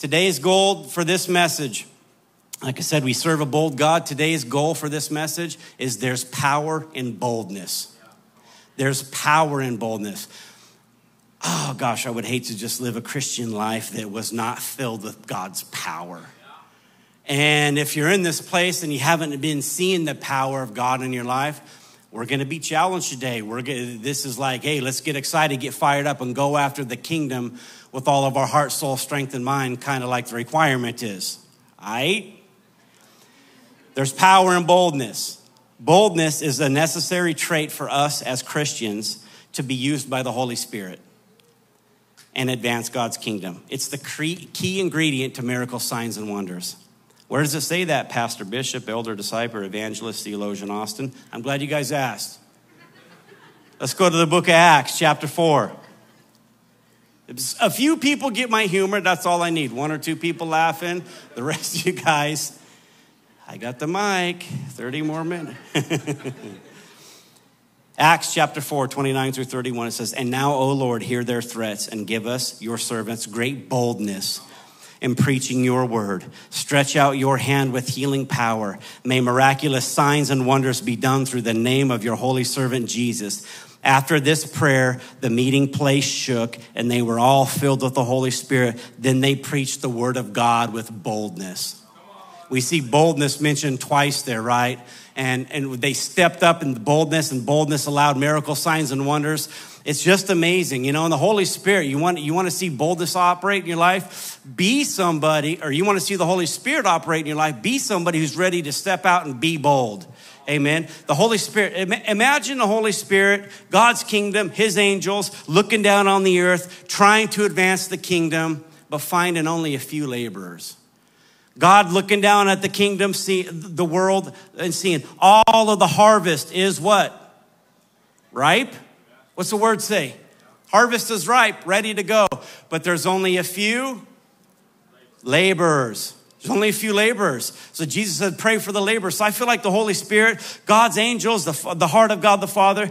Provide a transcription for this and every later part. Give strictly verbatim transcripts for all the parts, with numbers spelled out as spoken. Today's goal for this message, like I said, we serve a bold God. Today's goal for this message is there's power in boldness. There's power in boldness. Oh gosh, I would hate to just live a Christian life that was not filled with God's power. And if you're in this place and you haven't been seeing the power of God in your life, we're going to be challenged today. We're gonna, this is like, hey, let's get excited, get fired up, and go after the kingdom with all of our heart, soul, strength, and mind, kind of like the requirement is. All right? There's power in boldness. Boldness is a necessary trait for us as Christians to be used by the Holy Spirit and advance God's kingdom. It's the key ingredient to miracles, signs, and wonders. Where does it say that, Pastor, Bishop, Elder, Disciple, Evangelist, Theologian, Austin? I'm glad you guys asked. Let's go to the book of Acts, chapter four. A few people get my humor. That's all I need. One or two people laughing. The rest of you guys, I got the mic. thirty more minutes. Acts chapter four, twenty-nine through thirty-one. It says, "And now, O Lord, hear their threats and give us, your servants, great boldness in preaching your word. Stretch out your hand with healing power. May miraculous signs and wonders be done through the name of your holy servant Jesus." After this prayer, the meeting place shook and they were all filled with the Holy Spirit. Then they preached the word of God with boldness. We see boldness mentioned twice there, right? And, and they stepped up in the boldness, and boldness allowed miracles, signs, and wonders. It's just amazing, you know, and the Holy Spirit, you want, you want to see boldness operate in your life, be somebody, or you want to see the Holy Spirit operate in your life, be somebody who's ready to step out and be bold. Amen. The Holy Spirit, imagine the Holy Spirit, God's kingdom, his angels looking down on the earth, trying to advance the kingdom, but finding only a few laborers. God looking down at the kingdom, see the world, and seeing all of the harvest is what? Ripe? What's the word say? Harvest is ripe, ready to go. But there's only a few laborers. There's only a few laborers. So Jesus said, pray for the laborers. So I feel like the Holy Spirit, God's angels, the, the heart of God the Father,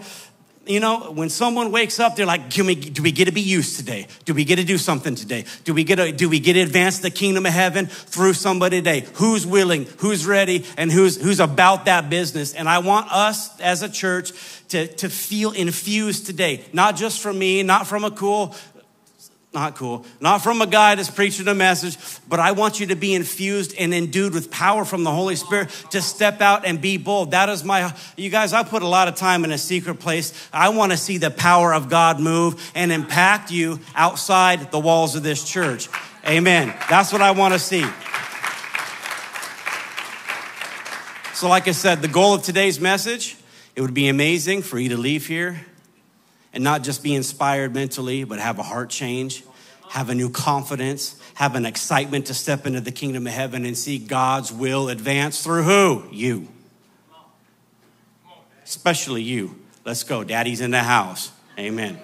you know, when someone wakes up, they're like, Can we, do we get to be used today? Do we get to do something today? Do we get to, do we get to advance the kingdom of heaven through somebody today? Who's willing, who's ready, and who's, who's about that business? And I want us as a church to, to feel infused today, not just from me, not from a cool, not cool, not from a guy that's preaching a message, but I want you to be infused and endued with power from the Holy Spirit to step out and be bold. That is my, you guys, I put a lot of time in a secret place. I want to see the power of God move and impact you outside the walls of this church. Amen. That's what I want to see. So like I said, the goal of today's message, it would be amazing for you to leave here and not just be inspired mentally, but have a heart change, have a new confidence, have an excitement to step into the kingdom of heaven and see God's will advance through who? You. Especially you. Let's go. Daddy's in the house. Amen.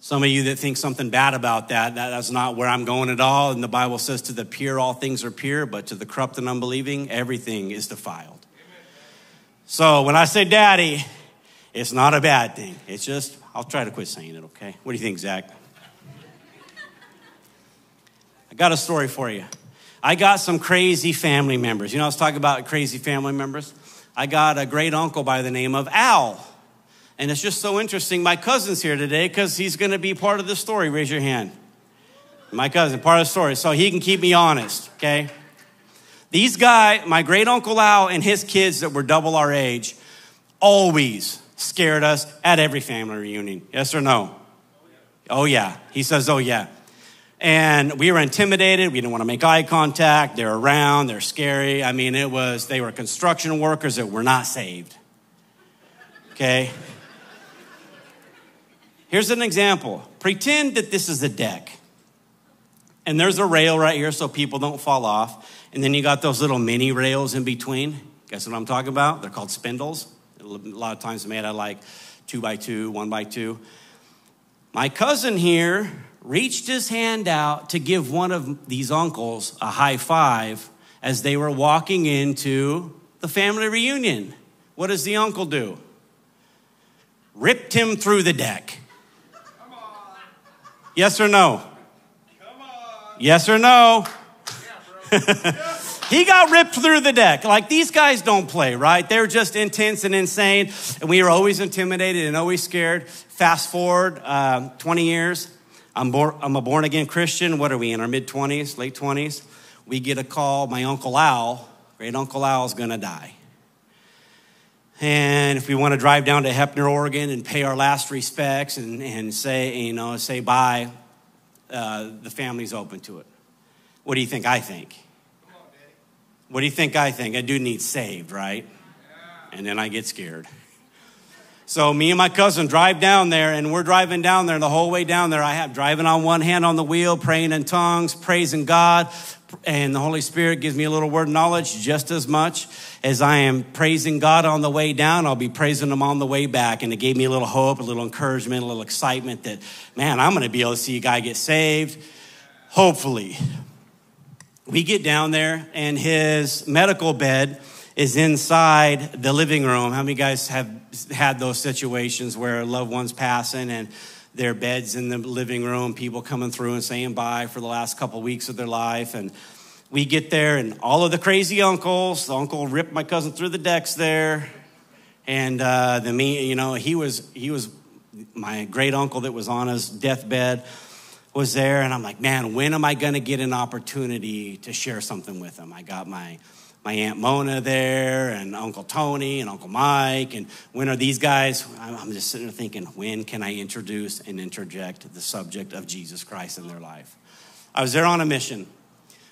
Some of you that think something bad about that, that, that's not where I'm going at all. And the Bible says to the pure, all things are pure, but to the corrupt and unbelieving, everything is defiled. So when I say daddy, it's not a bad thing. It's just, I'll try to quit saying it, okay? What do you think, Zach? I got a story for you. I got some crazy family members. You know, I was talking about crazy family members. I got a great uncle by the name of Al. And it's just so interesting. My cousin's here today because he's going to be part of the story. Raise your hand. My cousin, part of the story. So he can keep me honest, okay? These guys, my great uncle Al and his kids that were double our age, always scared us at every family reunion. Yes or no? Oh, yeah. He says, oh, yeah. And we were intimidated. We didn't want to make eye contact. They're around. They're scary. I mean, it was, they were construction workers that were not saved. Okay? Here's an example. Pretend that this is a deck. And there's a rail right here so people don't fall off. And then you got those little mini rails in between. Guess what I'm talking about? They're called spindles. A lot of times made out of like two by two, one by two. My cousin here reached his hand out to give one of these uncles a high five as they were walking into the family reunion. What does the uncle do? Ripped him through the deck. Yes or no? Come on. Yes or no? Yeah, bro. He got ripped through the deck. Like, these guys don't play, right? They're just intense and insane. And we were always intimidated and always scared. Fast forward um, twenty years. I'm, born, I'm a born again Christian. What are we in our mid twenties, late twenties? We get a call. My Uncle Al, great Uncle Al, is going to die. And if we want to drive down to Heppner, Oregon and pay our last respects and, and say, you know, say bye, uh, the family's open to it. What do you think I think? What do you think I think? That dude needs saved, right? Yeah. And then I get scared. So me and my cousin drive down there, and we're driving down there. The whole way down there, I have driving on one hand on the wheel, praying in tongues, praising God. And the Holy Spirit gives me a little word of knowledge. Just as much as I am praising God on the way down, I'll be praising him on the way back. And it gave me a little hope, a little encouragement, a little excitement that, man, I'm going to be able to see a guy get saved, hopefully. We get down there, and his medical bed is inside the living room. How many guys have had those situations where loved ones passing and their bed's in the living room, people coming through and saying bye for the last couple of weeks of their life? And we get there, and all of the crazy uncles, the uncle ripped my cousin through the decks there. And uh, the me, you know, he was, he was my great uncle that was on his deathbed. Was there, and I'm like, man, when am I going to get an opportunity to share something with them? I got my, my Aunt Mona there, and Uncle Tony, and Uncle Mike, and when are these guys? I'm just sitting there thinking, when can I introduce and interject the subject of Jesus Christ in their life? I was there on a mission.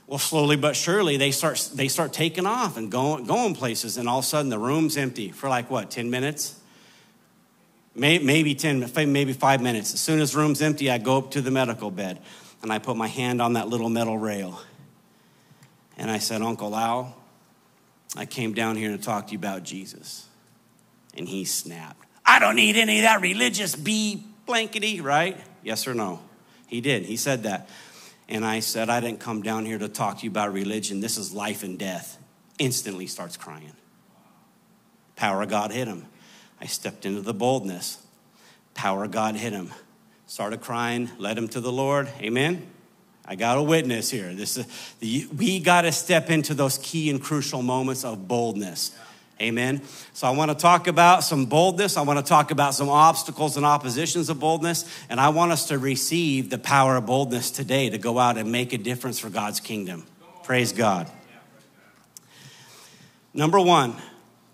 Well, slowly but surely, they start they start taking off and going, going places, and all of a sudden, the room's empty for like, what, ten minutes? Maybe ten, maybe five minutes. As soon as the room's empty, I go up to the medical bed, and I put my hand on that little metal rail. And I said, Uncle Al, I came down here to talk to you about Jesus. And he snapped. I don't need any of that religious B blankety, right? Yes or no? He did. He said that. And I said, I didn't come down here to talk to you about religion. This is life and death. Instantly starts crying. Power of God hit him. I stepped into the boldness. Power of God hit him. Started crying, led him to the Lord. Amen? I got a witness here. This is, the, we got to step into those key and crucial moments of boldness. Amen? So I want to talk about some boldness. I want to talk about some obstacles and oppositions of boldness. And I want us to receive the power of boldness today to go out and make a difference for God's kingdom. Praise God. Number one.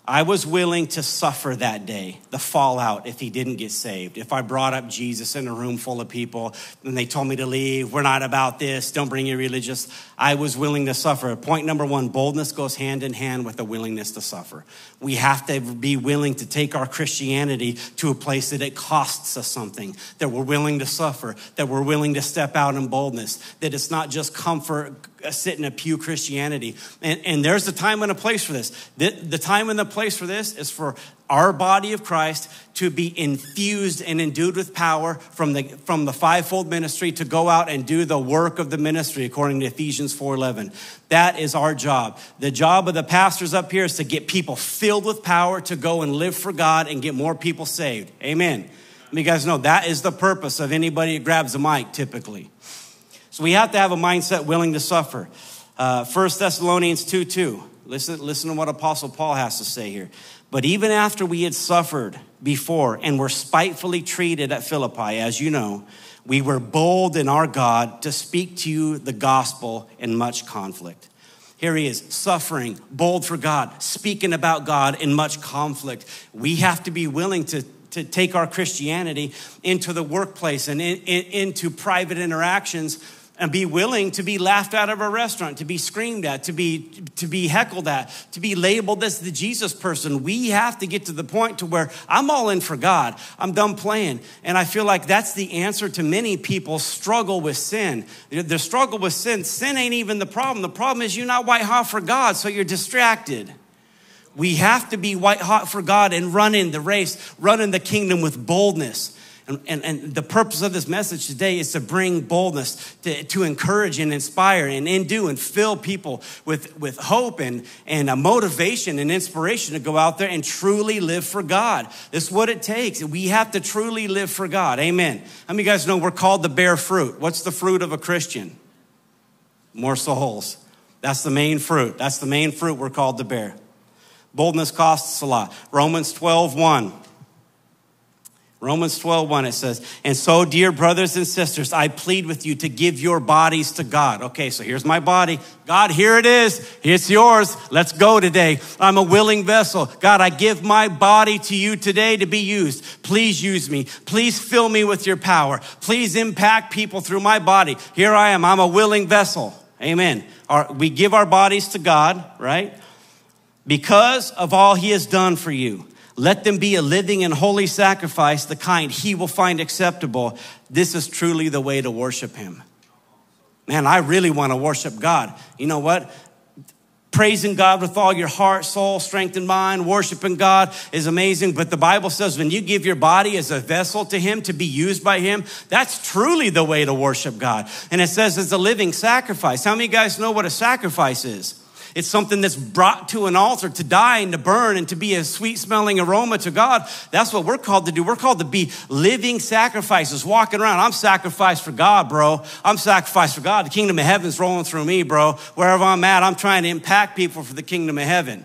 I was willing to suffer that day, the fallout, if he didn't get saved. If I brought up Jesus in a room full of people and they told me to leave, we're not about this, don't bring your religious, I was willing to suffer. Point number one, boldness goes hand in hand with a willingness to suffer. We have to be willing to take our Christianity to a place that it costs us something, that we're willing to suffer, that we're willing to step out in boldness, that it's not just comfort, sit in a pew Christianity. And, and there's a time and a place for this. The, the time and the place for this is for our body of Christ to be infused and endued with power from the, from the fivefold ministry to go out and do the work of the ministry according to Ephesians four eleven. That is our job. The job of the pastors up here is to get people filled with power to go and live for God and get more people saved. Amen. You guys know that is the purpose of anybody that grabs a mic typically. So we have to have a mindset willing to suffer. Uh, First Thessalonians two two. Listen, listen to what Apostle Paul has to say here. But even after we had suffered before and were spitefully treated at Philippi, as you know, we were bold in our God to speak to you the gospel in much conflict. Here he is, suffering, bold for God, speaking about God in much conflict. We have to be willing to to take our Christianity into the workplace and in, in, into private interactions and be willing to be laughed out of a restaurant, to be screamed at, to be to be heckled at, to be labeled as the Jesus person. We have to get to the point to where I'm all in for God. I'm done playing. And I feel like that's the answer to many people's struggle with sin. Their struggle with sin, sin ain't even the problem. The problem is you're not white hot for God, so you're distracted. We have to be white hot for God and run in the race, run in the kingdom with boldness. And, and, and the purpose of this message today is to bring boldness, to, to encourage and inspire and endue and fill people with, with hope and, and a motivation and inspiration to go out there and truly live for God. That's what it takes. We have to truly live for God. Amen. How many of you guys know we're called to bear fruit? What's the fruit of a Christian? More souls. That's the main fruit. That's the main fruit we're called to bear. Boldness costs a lot. Romans twelve one. Romans twelve one, it says, and so, dear brothers and sisters, I plead with you to give your bodies to God. Okay, so here's my body. God, here it is. It's yours. Let's go today. I'm a willing vessel. God, I give my body to you today to be used. Please use me. Please fill me with your power. Please impact people through my body. Here I am. I'm a willing vessel. Amen. Our, we give our bodies to God, right? Because of all he has done for you. Let them be a living and holy sacrifice, the kind he will find acceptable. This is truly the way to worship him. Man, I really want to worship God. You know what? Praising God with all your heart, soul, strength, and mind, worshiping God is amazing. But the Bible says when you give your body as a vessel to him to be used by him, that's truly the way to worship God. And it says it's a living sacrifice. How many of you guys know what a sacrifice is? It's something that's brought to an altar to die and to burn and to be a sweet-smelling aroma to God. That's what we're called to do. We're called to be living sacrifices, walking around. I'm sacrificed for God, bro. I'm sacrificed for God. The kingdom of heaven's rolling through me, bro. Wherever I'm at, I'm trying to impact people for the kingdom of heaven.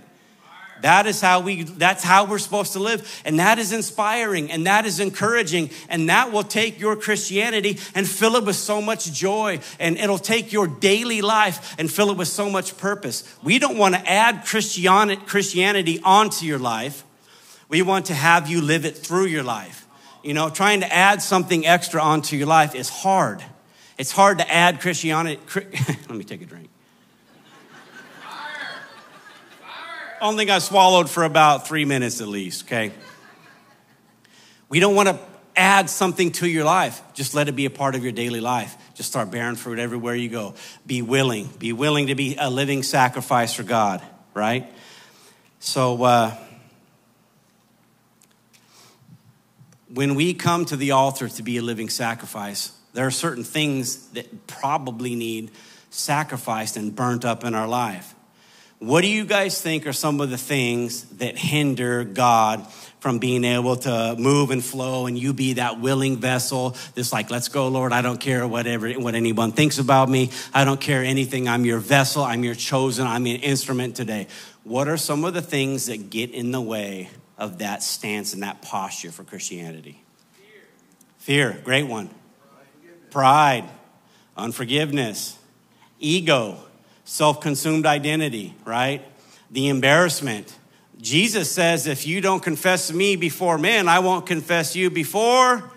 That is how we, that's how we're supposed to live. And that is inspiring and that is encouraging. And that will take your Christianity and fill it with so much joy. And it'll take your daily life and fill it with so much purpose. We don't want to add Christianity onto your life. We want to have you live it through your life. You know, trying to add something extra onto your life is hard. It's hard to add Christianity. Let me take a drink. I don't think I swallowed for about three minutes at least, okay? We don't want to add something to your life. Just let it be a part of your daily life. Just start bearing fruit everywhere you go. Be willing. Be willing to be a living sacrifice for God, right? So uh, when we come to the altar to be a living sacrifice, there are certain things that probably need sacrificed and burnt up in our life. What do you guys think are some of the things that hinder God from being able to move and flow and you be that willing vessel that's like, let's go, Lord. I don't care whatever what anyone thinks about me. I don't care anything. I'm your vessel. I'm your chosen. I'm an instrument today. What are some of the things that get in the way of that stance and that posture for Christianity? Fear. Fear, great one. Pride, unforgiveness, ego. Self-consumed identity, right? The embarrassment. Jesus says, if you don't confess me before men, I won't confess you before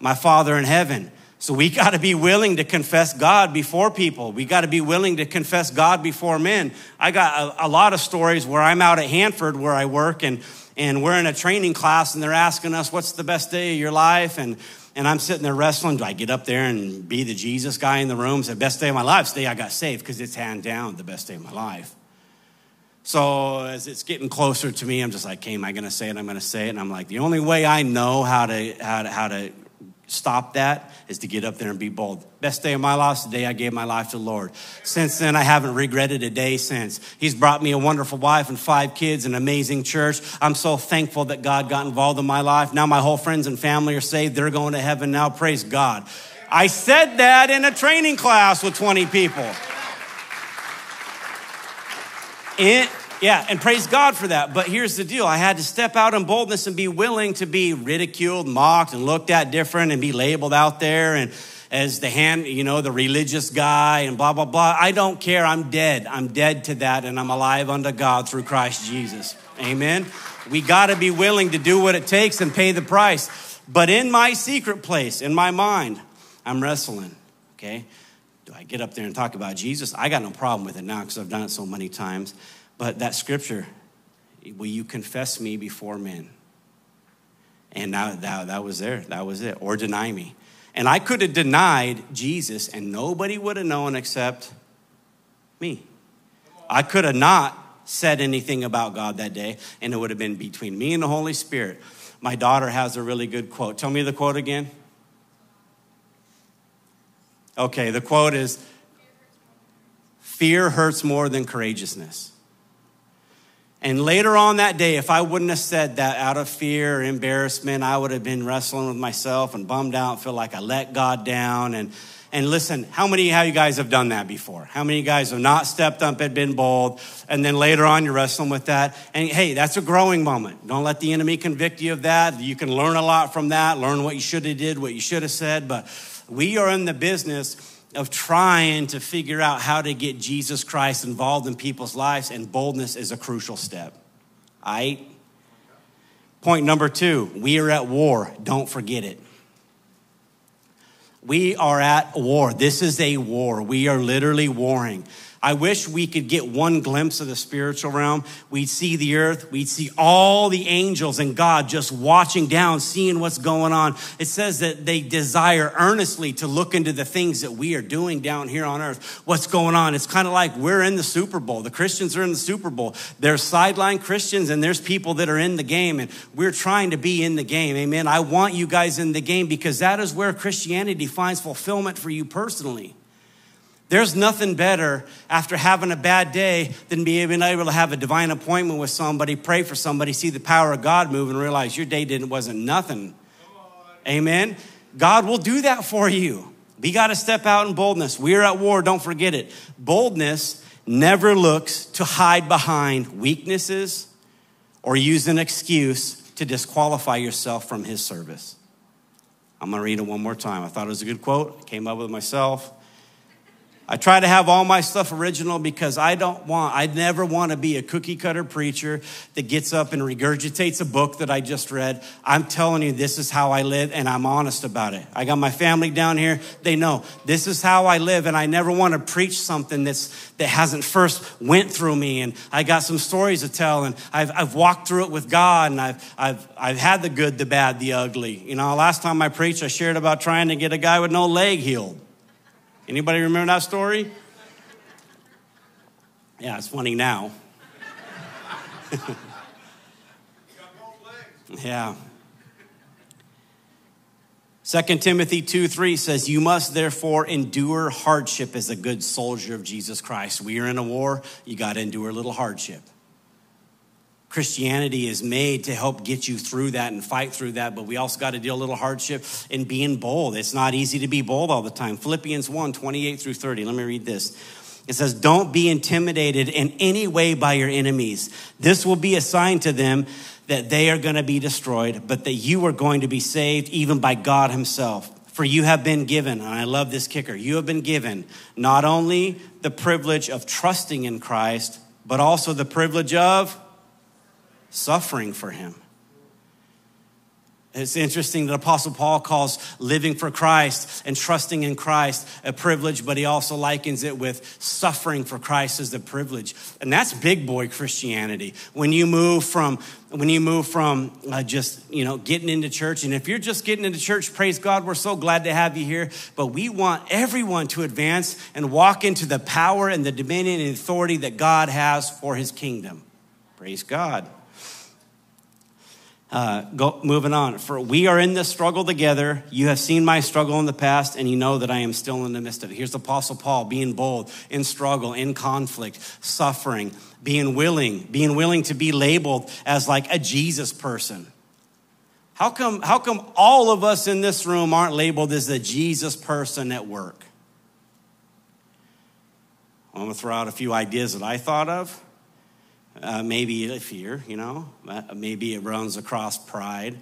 my Father in heaven. So we got to be willing to confess God before people. We got to be willing to confess God before men. I got a, a lot of stories where I'm out at Hanford where I work and, and we're in a training class and they're asking us, what's the best day of your life? And And I'm sitting there wrestling. Do I get up there and be the Jesus guy in the room? It's the best day of my life. Today I got saved because it's hand down the best day of my life. So as it's getting closer to me, I'm just like, okay, am I going to say it? I'm going to say it. And I'm like, the only way I know how to, how to, how to stop that is to get up there and be bold. Best day of my life is the day I gave my life to the Lord. Since then, I haven't regretted a day since. He's brought me a wonderful wife and five kids, an amazing church. I'm so thankful that God got involved in my life. Now my whole friends and family are saved. They're going to heaven now. Praise God. I said that in a training class with twenty people. It, yeah, and praise God for that. But here's the deal. I had to step out in boldness and be willing to be ridiculed, mocked, and looked at different and be labeled out there and as the hand, you know, the religious guy and blah, blah, blah. I don't care. I'm dead. I'm dead to that. And I'm alive unto God through Christ Jesus. Amen. We got to be willing to do what it takes and pay the price. But in my secret place, in my mind, I'm wrestling. Okay. Do I get up there and talk about Jesus? I got no problem with it now because I've done it so many times. But that scripture, will you confess me before men? And now that, that was there. That was it. Or deny me. And I could have denied Jesus and nobody would have known except me. I could have not said anything about God that day and it would have been between me and the Holy Spirit. My daughter has a really good quote. Tell me the quote again. Okay, the quote is, fear hurts more than courageousness. And later on that day, if I wouldn't have said that out of fear or embarrassment, I would have been wrestling with myself and bummed out, feel like I let God down. And and listen, how many of you guys have done that before? How many of you guys have not stepped up and been bold? And then later on, you're wrestling with that. And hey, that's a growing moment. Don't let the enemy convict you of that. You can learn a lot from that, learn what you should have did, what you should have said. But we are in the business of trying to figure out how to get Jesus Christ involved in people's lives, and boldness is a crucial step. All right? Point number two, we are at war. Don't forget it. We are at war. This is a war. We are literally warring. I wish we could get one glimpse of the spiritual realm. We'd see the earth. We'd see all the angels and God just watching down, seeing what's going on. It says that they desire earnestly to look into the things that we are doing down here on earth. What's going on? It's kind of like we're in the Super Bowl. The Christians are in the Super Bowl. There's sideline Christians and there's people that are in the game, and we're trying to be in the game. Amen. I want you guys in the game because that is where Christianity finds fulfillment for you personally. There's nothing better after having a bad day than being able to have a divine appointment with somebody, pray for somebody, see the power of God move, and realize your day didn't wasn't nothing. Amen. God will do that for you. We got to step out in boldness. We're at war. Don't forget it. Boldness never looks to hide behind weaknesses or use an excuse to disqualify yourself from his service. I'm going to read it one more time. I thought it was a good quote. I came up with it myself. I try to have all my stuff original because I don't want, I never want to be a cookie cutter preacher that gets up and regurgitates a book that I just read. I'm telling you, this is how I live, and I'm honest about it. I got my family down here. They know this is how I live, and I never want to preach something that's, that hasn't first went through me. And I got some stories to tell, and I've, I've walked through it with God, and I've, I've, I've had the good, the bad, the ugly. You know, last time I preached, I shared about trying to get a guy with no leg healed. Anybody remember that story? Yeah, it's funny now. Yeah. Second Timothy two three says, you must therefore endure hardship as a good soldier of Jesus Christ. We are in a war. You got to endure a little hardship. Christianity is made to help get you through that and fight through that, but we also got to deal a little hardship in being bold. It's not easy to be bold all the time. Philippians one, twenty-eight through thirty. Let me read this. It says, don't be intimidated in any way by your enemies. This will be a sign to them that they are going to be destroyed, but that you are going to be saved even by God himself. For you have been given, and I love this kicker, you have been given not only the privilege of trusting in Christ, but also the privilege of suffering for him. It's interesting that Apostle Paul calls living for Christ and trusting in Christ a privilege, but he also likens it with suffering for Christ as the privilege. And that's big boy Christianity. When you move from, when you move from uh, just, you know, getting into church, and if you're just getting into church, praise God, we're so glad to have you here, but we want everyone to advance and walk into the power and the dominion and authority that God has for his kingdom. Praise God. Uh, go, moving on. For we are in this struggle together. You have seen my struggle in the past, and you know that I am still in the midst of it. Here's the Apostle Paul being bold in struggle, in conflict, suffering, being willing, being willing to be labeled as like a Jesus person. How come, how come all of us in this room aren't labeled as the Jesus person at work? I'm going to throw out a few ideas that I thought of. Uh, maybe a fear, you know, maybe it runs across pride.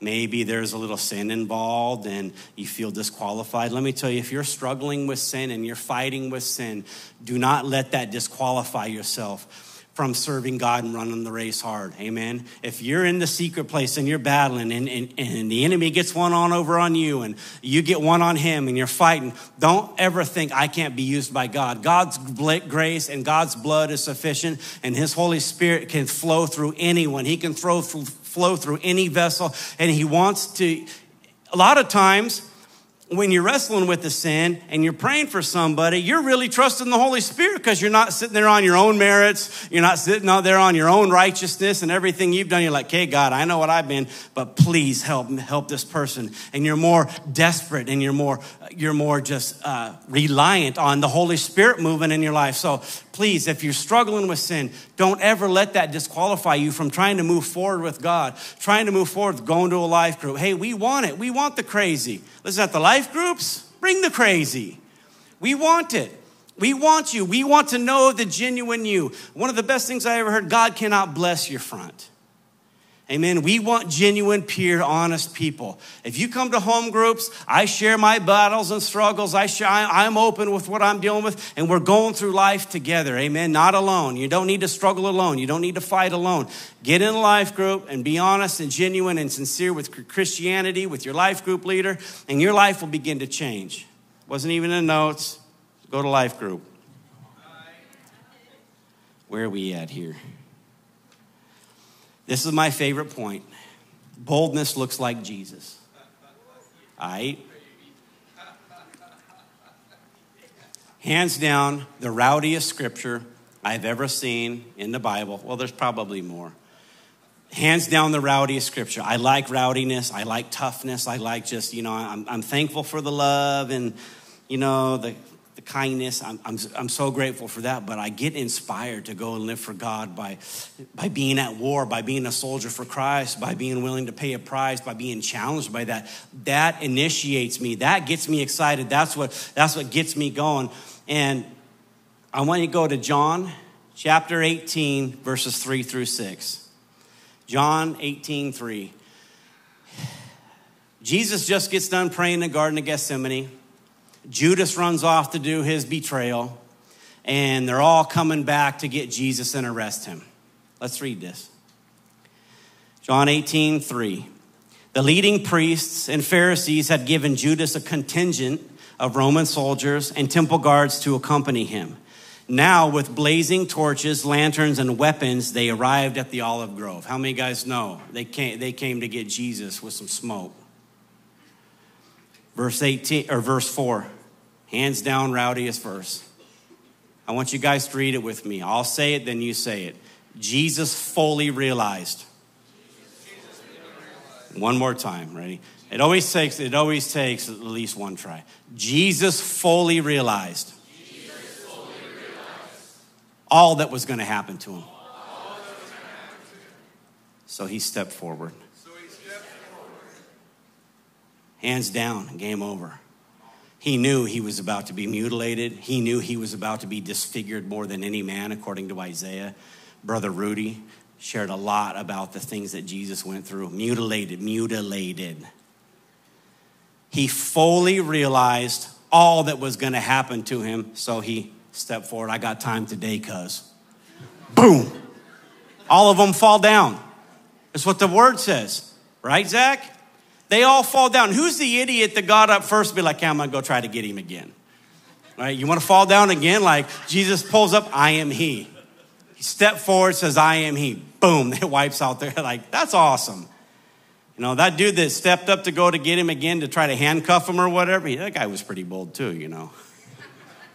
Maybe there's a little sin involved and you feel disqualified. Let me tell you, if you're struggling with sin and you're fighting with sin, do not let that disqualify yourself from serving God and running the race hard. Amen. If you're in the secret place and you're battling and, and, and the enemy gets one on over on you and you get one on him and you're fighting, don't ever think I can't be used by God. God's grace and God's blood is sufficient, and his Holy Spirit can flow through anyone. He can throw, flow through any vessel, and he wants to, a lot of times, when you're wrestling with the sin and you're praying for somebody, you're really trusting the Holy Spirit because you're not sitting there on your own merits. You're not sitting out there on your own righteousness and everything you've done. You're like, hey, God, I know what I've been, but please help help this person. And you're more desperate and you're more you're more just uh, reliant on the Holy Spirit moving in your life. So please, if you're struggling with sin, don't ever let that disqualify you from trying to move forward with God, trying to move forward with going to a life group. Hey, we want it. We want the crazy. Listen, at the life groups, bring the crazy. We want it. We want you. We want to know the genuine you. One of the best things I ever heard, God cannot bless your front. Amen. We want genuine, pure, honest people. If you come to home groups, I share my battles and struggles. I share, I, I'm open with what I'm dealing with, and we're going through life together. Amen. Not alone. You don't need to struggle alone. You don't need to fight alone. Get in a life group and be honest and genuine and sincere with Christianity, with your life group leader, and your life will begin to change. Wasn't even in notes. Go to life group. Where are we at here? This is my favorite point. Boldness looks like Jesus. All right? Hands down, the rowdiest scripture I've ever seen in the Bible. Well, there's probably more. Hands down, the rowdiest scripture. I like rowdiness. I like toughness. I like just, you know, I'm, I'm thankful for the love and, you know, the... the kindness, I'm, I'm, I'm so grateful for that, but I get inspired to go and live for God by, by being at war, by being a soldier for Christ, by being willing to pay a price, by being challenged by that. That initiates me. That gets me excited. That's what, that's what gets me going. And I want you to go to John chapter eighteen, verses three through six. John eighteen, three. Jesus just gets done praying in the Garden of Gethsemane. Judas runs off to do his betrayal, and they're all coming back to get Jesus and arrest him. Let's read this. John eighteen, three. The leading priests and Pharisees had given Judas a contingent of Roman soldiers and temple guards to accompany him. Now, with blazing torches, lanterns, and weapons, they arrived at the olive grove. How many guys know they came, they came to get Jesus with some smoke? Verse eighteen or verse four, hands down, rowdiest verse. I want you guys to read it with me. I'll say it, then you say it. Jesus fully realized. One more time, ready? It always takes. It always takes at least one try. Jesus fully realized all that was going to happen to him. So he stepped forward. Hands down, game over. He knew he was about to be mutilated. He knew he was about to be disfigured more than any man, according to Isaiah. Brother Rudy shared a lot about the things that Jesus went through. Mutilated, mutilated. He fully realized all that was going to happen to him, so he stepped forward. I got time today, cuz. Boom. All of them fall down. That's what the word says. Right, Zach? They all fall down. Who's the idiot that got up first and be like, yeah, I'm going to go try to get him again? All right, you want to fall down again? Like Jesus pulls up, I am he. He stepped forward, says, I am he. Boom, it wipes out there. Like, that's awesome. You know, that dude that stepped up to go to get him again to try to handcuff him or whatever, that guy was pretty bold too, you know.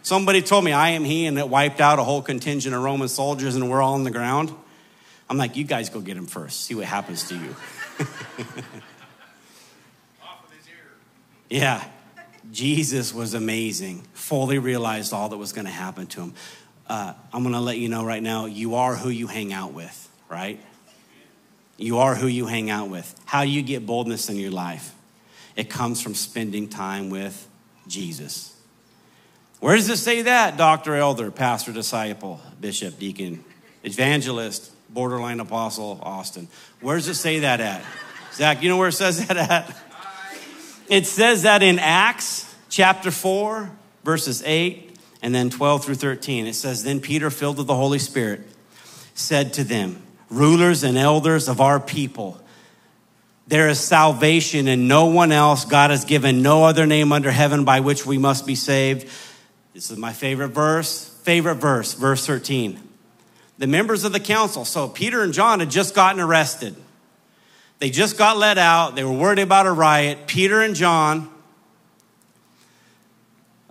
Somebody told me, I am he, and it wiped out a whole contingent of Roman soldiers and we're all on the ground. I'm like, you guys go get him first. See what happens to you. Yeah, Jesus was amazing. Fully realized all that was going to happen to him. Uh, I'm going to let you know right now, you are who you hang out with, right? You are who you hang out with. How do you get boldness in your life? It comes from spending time with Jesus. Where does it say that? Doctor, elder, pastor, disciple, bishop, deacon, evangelist, borderline apostle, Austin. Where does it say that at? Zach, you know where it says that at? It says that in Acts chapter four, verses eight, and then twelve through thirteen. It says, then Peter, filled with the Holy Spirit, said to them, rulers and elders of our people, there is salvation in no one else. God has given no other name under heaven by which we must be saved. This is my favorite verse, favorite verse, verse thirteen. The members of the council, so Peter and John had just gotten arrested. They just got let out. They were worried about a riot. Peter and John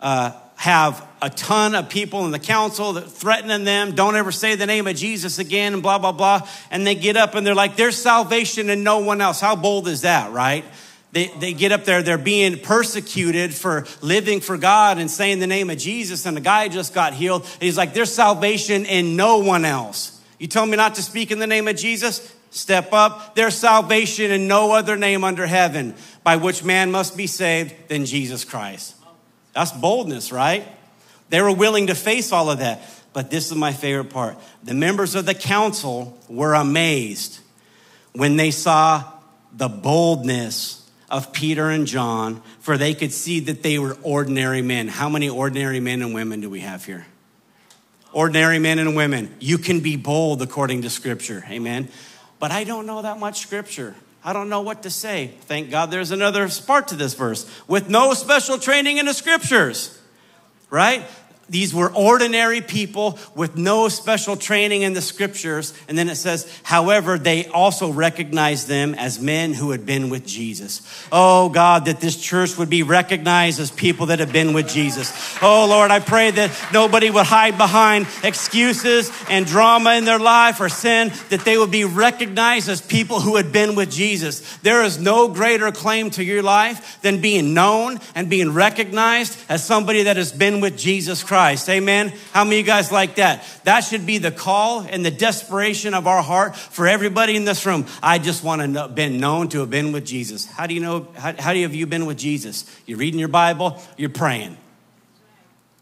uh, have a ton of people in the council that threatening them, don't ever say the name of Jesus again, and blah, blah, blah. And they get up and they're like, there's salvation in no one else. How bold is that, right? They, they get up there, they're being persecuted for living for God and saying the name of Jesus. And the guy just got healed. And he's like, there's salvation in no one else. You told me not to speak in the name of Jesus? Step up. There's salvation in no other name under heaven by which man must be saved than Jesus Christ. That's boldness, right? They were willing to face all of that. But this is my favorite part. The members of the council were amazed when they saw the boldness of Peter and John, for they could see that they were ordinary men. How many ordinary men and women do we have here? Ordinary men and women. You can be bold according to Scripture. Amen. But I don't know that much Scripture. I don't know what to say. Thank God there's another part to this verse. With no special training in the Scriptures. Right? These were ordinary people with no special training in the Scriptures. And then it says, however, they also recognized them as men who had been with Jesus. Oh, God, that this church would be recognized as people that have been with Jesus. Oh, Lord, I pray that nobody would hide behind excuses and drama in their life or sin, that they would be recognized as people who had been with Jesus. There is no greater claim to your life than being known and being recognized as somebody that has been with Jesus Christ. Amen. How many of you guys like that? That should be the call and the desperation of our heart for everybody in this room. I just want to know, been known to have been with Jesus. How do you know? How, how do you, have you been with Jesus? You're reading your Bible. You're praying.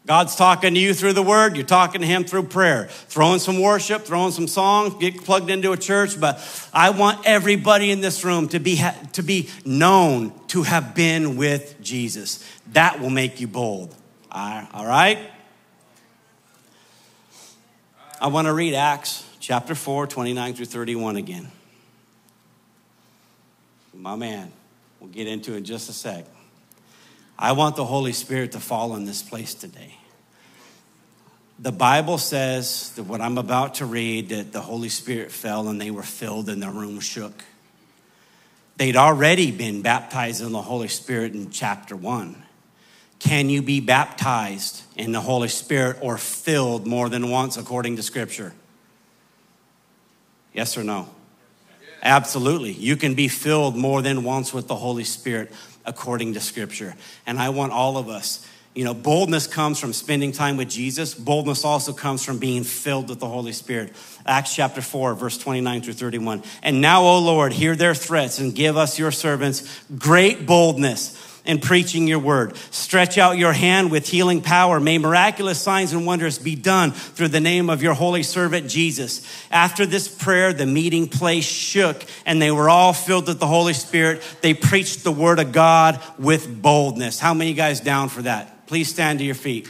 God's talking to you through the word. You're talking to him through prayer, throwing some worship, throwing some songs, get plugged into a church. But I want everybody in this room to be, to be known to have been with Jesus. That will make you bold. All right. I want to read Acts chapter four, twenty-nine through thirty-one again. My man, we'll get into it in just a sec. I want the Holy Spirit to fall in this place today. The Bible says that what I'm about to read, that the Holy Spirit fell and they were filled and the room shook. They'd already been baptized in the Holy Spirit in chapter one. Can you be baptized in the Holy Spirit or filled more than once according to Scripture? Yes or no? Absolutely. You can be filled more than once with the Holy Spirit according to Scripture. And I want all of us, you know, boldness comes from spending time with Jesus. Boldness also comes from being filled with the Holy Spirit. Acts chapter four, verse twenty-nine through thirty-one. And now, O Lord, hear their threats and give us your servants great boldness and preaching your word. Stretch out your hand with healing power. May miraculous signs and wonders be done through the name of your holy servant, Jesus. After this prayer, the meeting place shook and they were all filled with the Holy Spirit. They preached the word of God with boldness. How many guys down for that? Please stand to your feet.